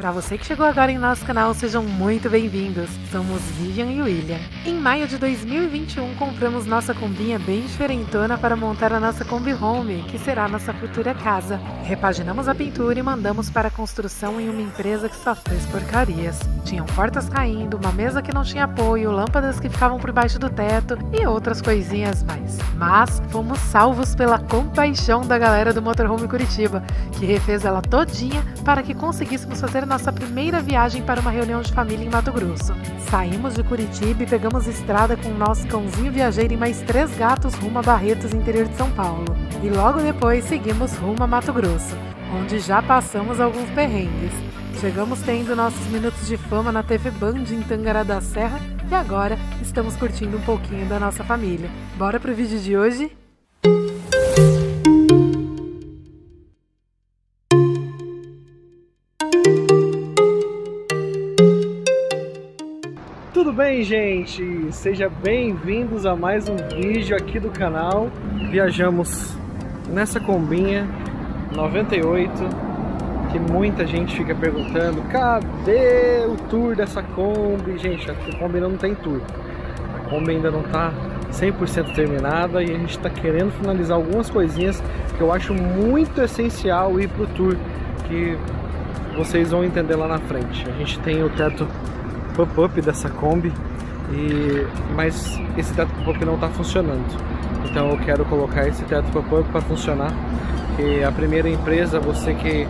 Para você que chegou agora em nosso canal, sejam muito bem-vindos. Somos Vivian e William. Em maio de 2021, compramos nossa combinha bem diferentona para montar a nossa Kombihome, que será a nossa futura casa. Repaginamos a pintura e mandamos para a construção em uma empresa que só fez porcarias. Tinham portas caindo, uma mesa que não tinha apoio, lâmpadas que ficavam por baixo do teto e outras coisinhas mais. Mas fomos salvos pela compaixão da galera do Motorhome Curitiba, que refez ela todinha para que conseguíssemos fazer nossa primeira viagem para uma reunião de família em Mato Grosso. Saímos de Curitiba e pegamos estrada com o nosso cãozinho viajeiro e mais 3 gatos rumo a Barretos, interior de São Paulo. E logo depois seguimos rumo a Mato Grosso, onde já passamos alguns perrengues. Chegamos tendo nossos minutos de fama na TV Band em Tangará da Serra e agora estamos curtindo um pouquinho da nossa família. Bora pro vídeo de hoje? Tudo bem, gente? Sejam bem-vindos a mais um vídeo aqui do canal. Viajamos nessa combinha 98, que muita gente fica perguntando: cadê o tour dessa Kombi? Gente, a Kombi ainda não tem tour. A Kombi ainda não tá 100% terminada e a gente tá querendo finalizar algumas coisinhas que eu acho muito essencial ir pro tour, que vocês vão entender lá na frente. A gente tem o teto pop-up dessa Kombi, mas esse teto pop-up não está funcionando, então eu quero colocar esse teto pop-up para funcionar. E a primeira empresa, você que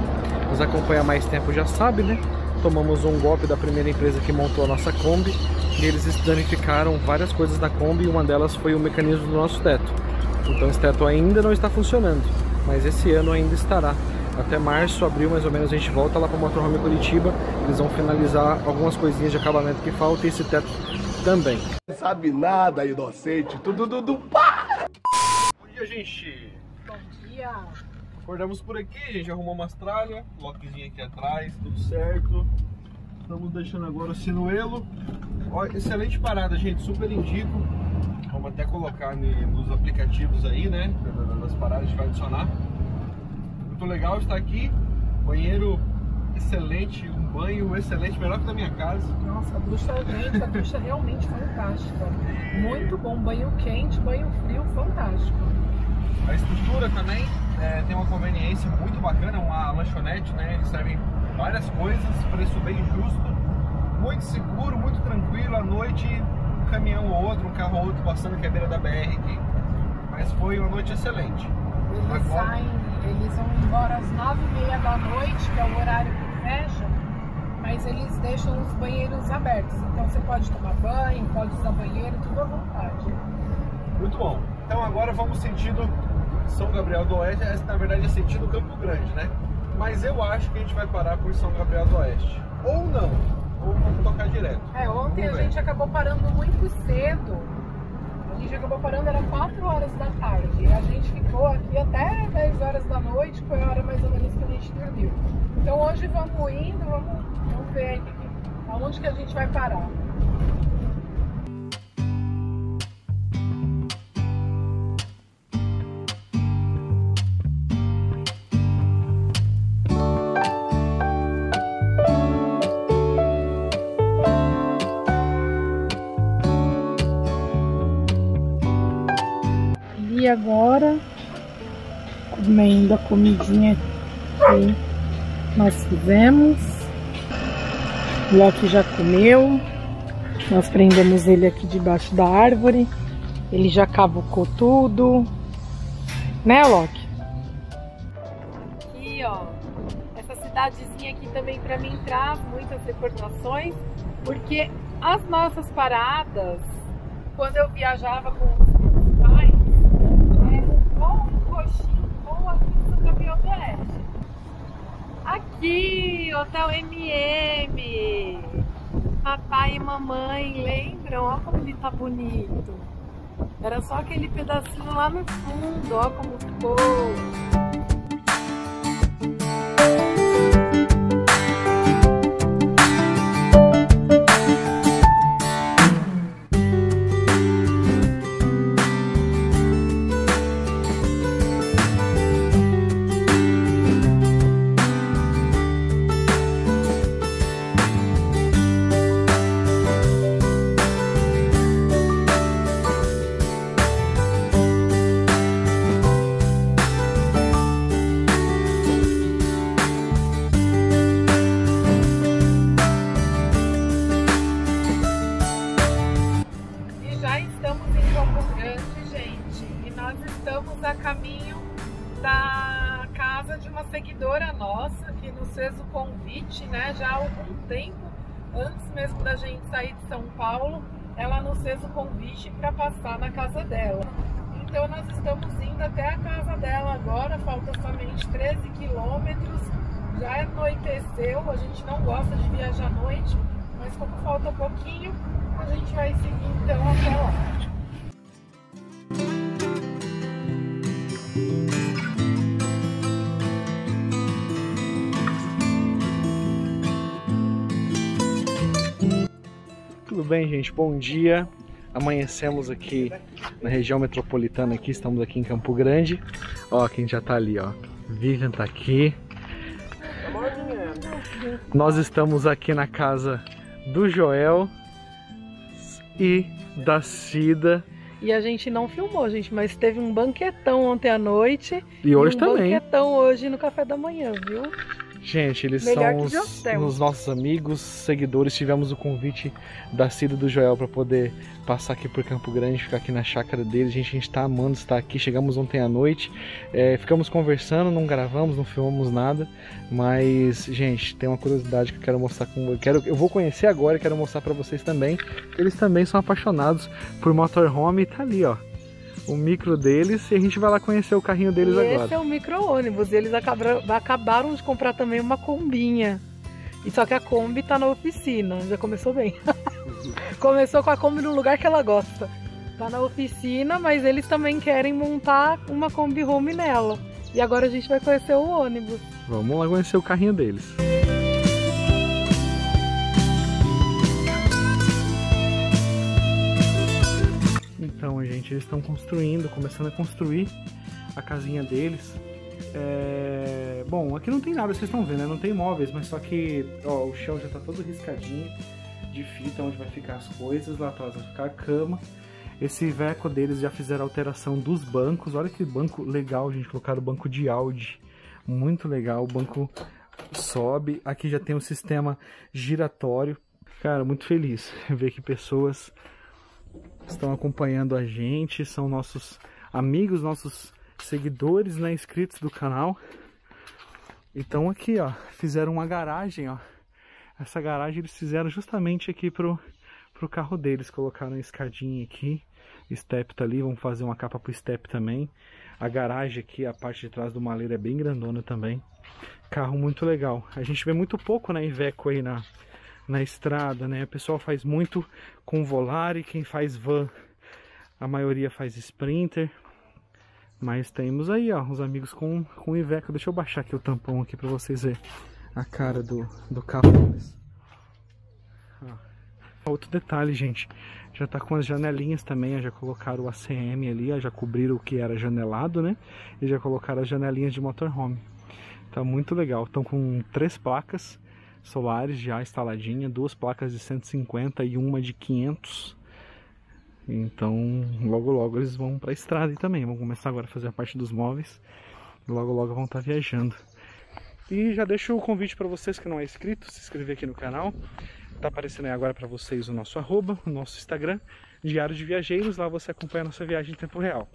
nos acompanha há mais tempo já sabe, né? Tomamos um golpe da primeira empresa que montou a nossa Kombi e eles danificaram várias coisas na Kombi, e uma delas foi o mecanismo do nosso teto. Então esse teto ainda não está funcionando, mas esse ano ainda estará. Até março, abril mais ou menos, a gente volta lá para o Motorhome Curitiba. Eles vão finalizar algumas coisinhas de acabamento que faltam e esse teto também. Não sabe nada, inocente. Tudo pá! Bom dia, gente! Bom dia! Acordamos por aqui, gente. Arrumou umas tralhas, Lokizinho aqui atrás, tudo certo. Estamos deixando agora o sinuelo. Ó, excelente parada, gente. Super indico. Vamos até colocar nos aplicativos aí, né? Nas paradas, a gente vai adicionar. Muito legal estar aqui, banheiro excelente, um banho excelente, melhor que da minha casa. Nossa, a ducha realmente fantástica, muito bom, banho quente, banho frio, fantástico. A estrutura também tem uma conveniência muito bacana, uma lanchonete, né? Eles servem várias coisas, preço bem justo, muito seguro, muito tranquilo. À noite, um caminhão ou outro, um carro ou outro passando, que é a beira da BR aqui, mas foi uma noite excelente. Eles vão embora às 9h30 da noite, que é o horário que fecha, mas eles deixam os banheiros abertos. Então você pode tomar banho, pode usar banheiro, tudo à vontade. Muito bom. Então agora vamos sentido São Gabriel do Oeste. Essa, na verdade, é sentido Campo Grande, né? Mas eu acho que a gente vai parar por São Gabriel do Oeste. Ou não, ou vamos tocar direto. Ontem a gente acabou parando muito cedo. A gente acabou parando, era 4 horas da tarde, a gente ficou aqui até 10 horas da noite, foi a hora mais ou menos que a gente dormiu. Então hoje vamos indo, vamos ver aqui, aonde que a gente vai parar. Agora comendo a comidinha que nós fizemos, o Loki já comeu, nós prendemos ele aqui debaixo da árvore, ele já cavucou tudo, né, Loki? Aqui, ó, essa cidadezinha aqui também para mim traz muitas recordações, porque as nossas paradas, quando eu viajava com aqui, Hotel MM, papai e mamãe, lembram? Olha como ele tá bonito. Era só aquele pedacinho lá no fundo, olha como ficou. vocês o convite, né, já há algum tempo, antes mesmo da gente sair de São Paulo, ela nos fez o convite para passar na casa dela. Então nós estamos indo até a casa dela agora, falta somente 13 quilômetros, já anoiteceu, a gente não gosta de viajar à noite, mas como falta pouquinho, a gente vai seguir então até lá. Tudo bem, gente? Bom dia. Amanhecemos aqui na região metropolitana, aqui estamos aqui em Campo Grande. Ó, quem já tá ali, ó. Vivian tá aqui. Nós estamos aqui na casa do Joel e da Cida. E a gente não filmou, gente, mas teve um banquetão ontem à noite. E hoje também. Banquetão hoje no café da manhã, viu? Gente, eles são os nossos amigos, seguidores. Tivemos o convite da Cida e do Joel para poder passar aqui por Campo Grande, ficar aqui na chácara deles. Gente, a gente está amando estar aqui. Chegamos ontem à noite, ficamos conversando, não gravamos, não filmamos nada. Mas, gente, tem uma curiosidade que eu quero mostrar com vocês. Eu vou conhecer agora e quero mostrar para vocês também. Eles também são apaixonados por motorhome e tá ali, ó, o micro deles, e a gente vai lá conhecer o carrinho deles agora. Esse é o micro-ônibus, e eles acabaram de comprar também uma Kombinha. E só que a Kombi tá na oficina, já começou bem. Começou com a Kombi no lugar que ela gosta. Tá na oficina, mas eles também querem montar uma Kombihome nela. E agora a gente vai conhecer o ônibus. Vamos lá conhecer o carrinho deles. Então, gente, eles estão construindo, começando a construir a casinha deles. Bom, aqui não tem nada, vocês estão vendo, né? Não tem móveis, mas só que ó, o chão já está todo riscadinho de fita, onde vai ficar as coisas. Lá atrás vai ficar a cama. Esse Iveco deles já fizeram alteração dos bancos. Olha que banco legal, gente, colocaram o banco de Audi. Muito legal, o banco sobe. Aqui já tem um sistema giratório. Cara, muito feliz ver que pessoas estão acompanhando a gente, são nossos amigos, nossos seguidores, né, inscritos do canal. Então aqui, ó, fizeram uma garagem, ó. Essa garagem eles fizeram justamente aqui pro carro deles, colocaram a escadinha aqui, step tá ali, vamos fazer uma capa pro step também. A garagem aqui, a parte de trás do maleiro é bem grandona também. Carro muito legal. A gente vê muito pouco, né, Iveco aí na estrada, né? O pessoal faz muito com Volare, quem faz van, a maioria faz Sprinter, mas temos aí, ó, os amigos com Iveco. Deixa eu baixar aqui o tampão aqui para vocês verem a cara do carro. Ó. Outro detalhe, gente, já tá com as janelinhas também, ó, já colocaram o ACM ali, ó, já cobriram o que era janelado, né? E já colocaram as janelinhas de motorhome. Tá muito legal. Estão com 3 placas solares já instaladinha, 2 placas de 150 e uma de 500. Então logo logo eles vão para a estrada e também vão começar agora a fazer a parte dos móveis. Logo logo vão estar viajando. E já deixo o convite para vocês que não é inscrito, se inscrever aqui no canal. Tá aparecendo aí agora para vocês o nosso arroba, o nosso Instagram, Diário de Viajeiros. Lá você acompanha a nossa viagem em tempo real.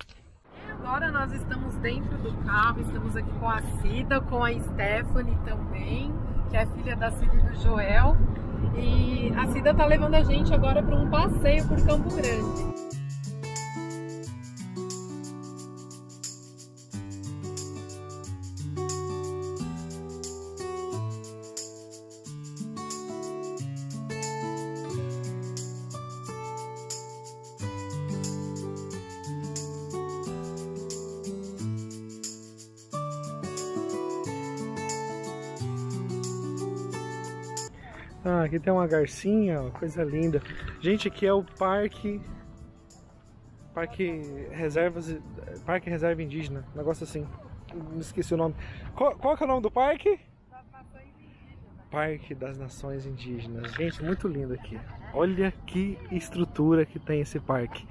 Agora nós estamos dentro do carro, estamos aqui com a Cida, com a Stephanie também, que é filha da Cida e do Joel, e a Cida tá levando a gente agora para um passeio por Campo Grande. Ah, aqui tem uma garcinha, ó, coisa linda. Gente, aqui é o Parque Reserva Indígena, um negócio assim. Me esqueci o nome. Qual que é o nome do parque? Das Nações Indígenas. Parque das Nações Indígenas. Gente, muito lindo aqui. Olha que estrutura que tem esse parque.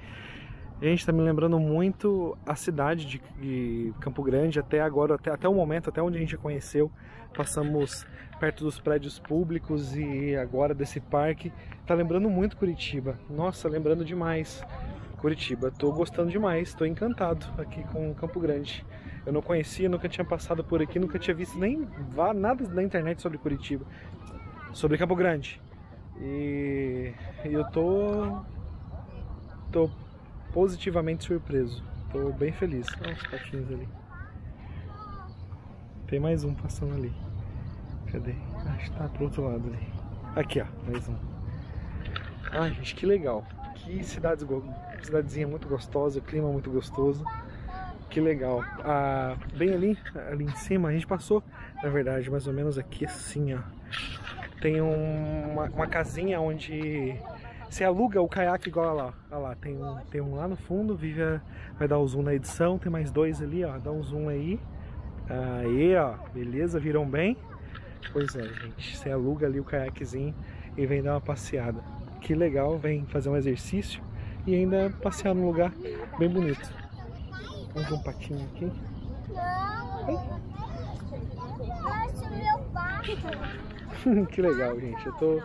Gente, tá me lembrando muito a cidade de Campo Grande, até agora, até o momento, até onde a gente conheceu. Passamos perto dos prédios públicos e agora desse parque. Tá lembrando muito Curitiba. Nossa, lembrando demais Curitiba. Tô gostando demais, tô encantado aqui com Campo Grande. Eu não conhecia, nunca tinha passado por aqui, nunca tinha visto nem nada na internet sobre Curitiba, sobre Campo Grande. E eu tô positivamente surpreso, tô bem feliz. Olha os patinhos ali. Tem mais um passando ali. Cadê? Acho que tá pro outro lado ali. Aqui, ó, mais um. Ai, gente, que legal. Que cidadezinha muito gostosa, clima muito gostoso. Que legal. Ah, bem ali em cima, a gente passou, na verdade, mais ou menos aqui assim, ó. Tem uma casinha onde você aluga o caiaque igual a lá. Olha lá, tem um lá no fundo, Vivian vai dar o zoom na edição, tem mais dois ali, ó. Dá um zoom aí. Aí, ó, beleza, viram bem? Pois é, gente, você aluga ali o caiaquezinho e vem dar uma passeada. Que legal, vem fazer um exercício e ainda passear num lugar bem bonito. Vamos ver um patinho aqui. Não, que legal, gente, eu tô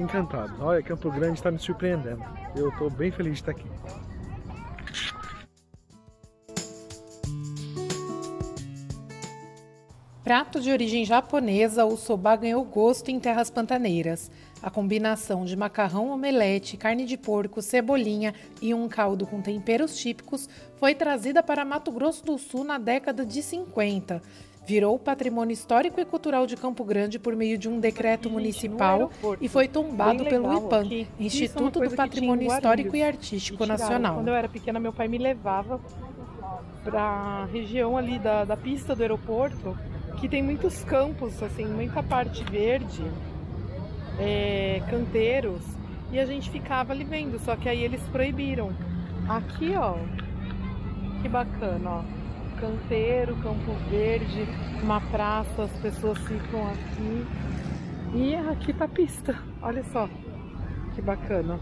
encantado. Olha, Campo Grande tá me surpreendendo. Eu tô bem feliz de estar aqui. Prato de origem japonesa, o soba ganhou gosto em terras pantaneiras. A combinação de macarrão, omelete, carne de porco, cebolinha e um caldo com temperos típicos foi trazida para Mato Grosso do Sul na década de 50. Virou patrimônio histórico e cultural de Campo Grande por meio de um decreto municipal e foi tombado pelo Iphan, Instituto do Patrimônio Histórico e Artístico Nacional. Quando eu era pequena, meu pai me levava para a região ali da pista do aeroporto, que tem muitos campos, assim, muita parte verde, canteiros, e a gente ficava ali vendo, só que aí eles proibiram. Aqui, ó, que bacana, ó, canteiro, campo verde, uma praça, as pessoas ficam aqui, e aqui tá a pista, olha só, que bacana.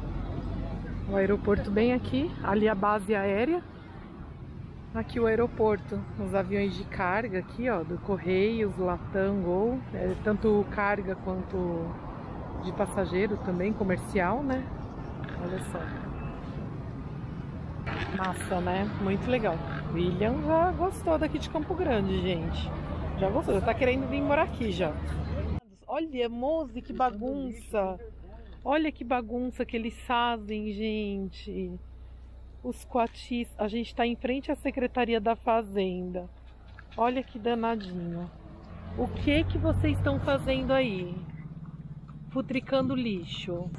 O aeroporto bem aqui, ali a base aérea. Aqui o aeroporto, os aviões de carga aqui, ó, do Correios, Latam, Gol, tanto carga quanto de passageiro também, comercial, né? Olha só. Massa, né? Muito legal. William já gostou daqui de Campo Grande, gente. Já gostou, já tá querendo vir morar aqui já. Olha, moça, que bagunça. Olha que bagunça que eles fazem, gente. Os coatis, a gente está em frente à Secretaria da Fazenda. Olha que danadinho. O que que vocês estão fazendo aí? Futricando lixo.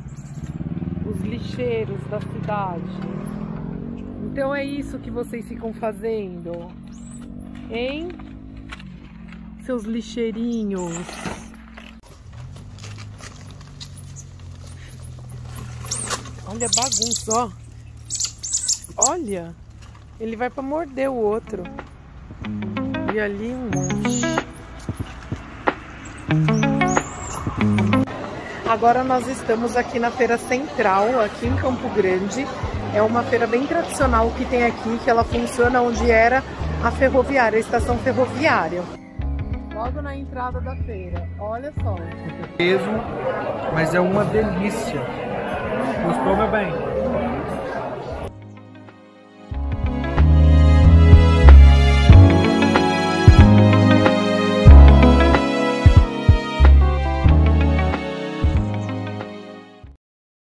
Os lixeiros da cidade. Então é isso que vocês ficam fazendo, hein? Seus lixeirinhos. Olha a bagunça, ó. Olha, ele vai pra morder o outro. E ali um monte. Agora nós estamos aqui na Feira Central, aqui em Campo Grande. É uma feira bem tradicional que tem aqui, que ela funciona onde era a ferroviária, a estação ferroviária. Logo na entrada da feira, olha só. Peso, mas é uma delícia. Gostou, meu bem?